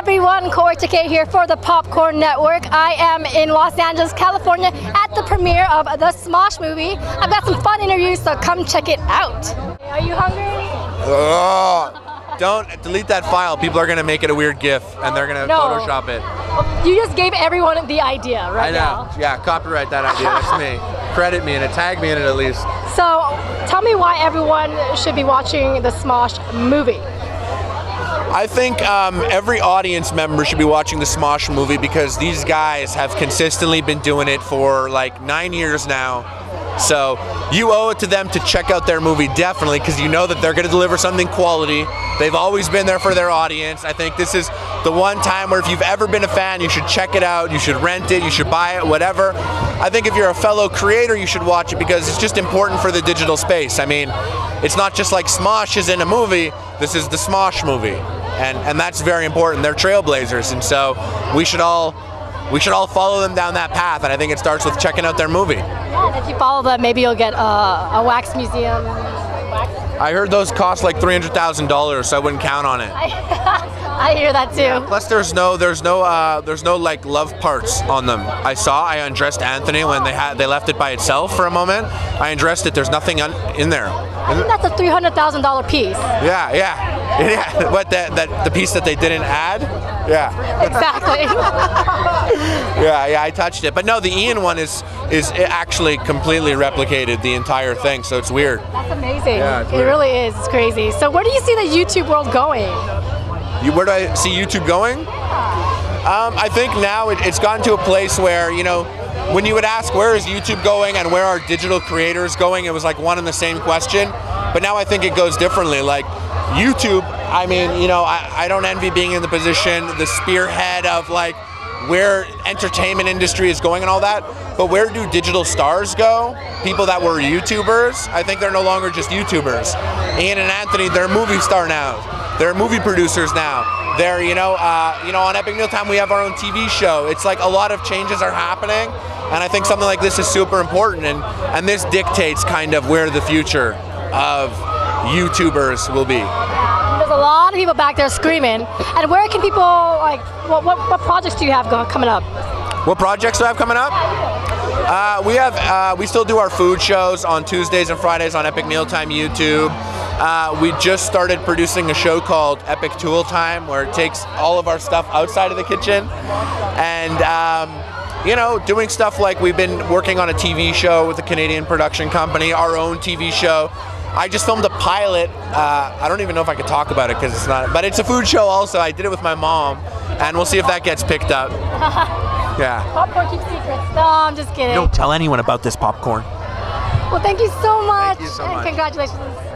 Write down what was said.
everyone, Corey 2 here for the Popcorn Network. I am in Los Angeles, California at the premiere of the Smosh movie. I've got some fun interviews, so come check it out. Are you hungry? Don't delete that file. People are going to make it a weird GIF and they're going to Photoshop it. You just gave everyone the idea right now. I know. Yeah, copyright that idea. That's me. Credit me in it. Tag me in it at least. So tell me why everyone should be watching the Smosh movie. I think every audience member should be watching the Smosh movie because these guys have consistently been doing it for like 9 years now. So you owe it to them to check out their movie definitely because you know that they're going to deliver something quality. They've always been there for their audience. I think this is the one time where if you've ever been a fan, you should check it out, you should rent it, you should buy it, whatever. I think if you're a fellow creator, you should watch it because it's just important for the digital space. I mean, it's not just like Smosh is in a movie, this is the Smosh movie. And that's very important. They're trailblazers, and so we should all follow them down that path. And I think it starts with checking out their movie. Yeah, and if you follow them, maybe you'll get a wax museum. I heard those cost like $300,000, so I wouldn't count on it. I hear that too. Yeah, plus, there's no like love parts on them. I undressed Anthony when they left it by itself for a moment. I undressed it. There's nothing in there. I think that's a $300,000 piece. Yeah, yeah. Yeah, but the piece that they didn't add? Yeah. Exactly. yeah, I touched it. But no, the Ian one is actually completely replicated the entire thing, so it's weird. That's amazing. Yeah, it really is. It's crazy. So where do you see the YouTube world going? Where do I see YouTube going? I think now it's gotten to a place where, you know, when you would ask where is YouTube going and where are digital creators going, it was like one and the same question. But now I think it goes differently. Like, YouTube, I mean, you know, I don't envy being in the position, the spearhead of like where entertainment industry is going and all that, but where do digital stars go? People that were YouTubers, I think they're no longer just YouTubers. Ian and Anthony, they're movie star now. They're movie producers now. They're, you know, on Epic Meal Time we have our own TV show. It's like a lot of changes are happening, and I think something like this is super important, and this dictates kind of where the future of YouTubers will be. There's a lot of people back there screaming. And where can people, like, what projects do you have coming up? What projects do I have coming up? We still do our food shows on Tuesdays and Fridays on Epic Meal Time YouTube. We just started producing a show called Epic Tool Time where it takes all of our stuff outside of the kitchen. And you know, doing stuff like we've been working on a TV show with a Canadian production company, our own TV show. I just filmed a pilot. I don't even know if I could talk about it because it's not, but it's a food show also. I did it with my mom, and we'll see if that gets picked up. Yeah. Popcorn keeps secrets. No, I'm just kidding. Don't tell anyone about this popcorn. Well, thank you so much. Thank you so much. And congratulations.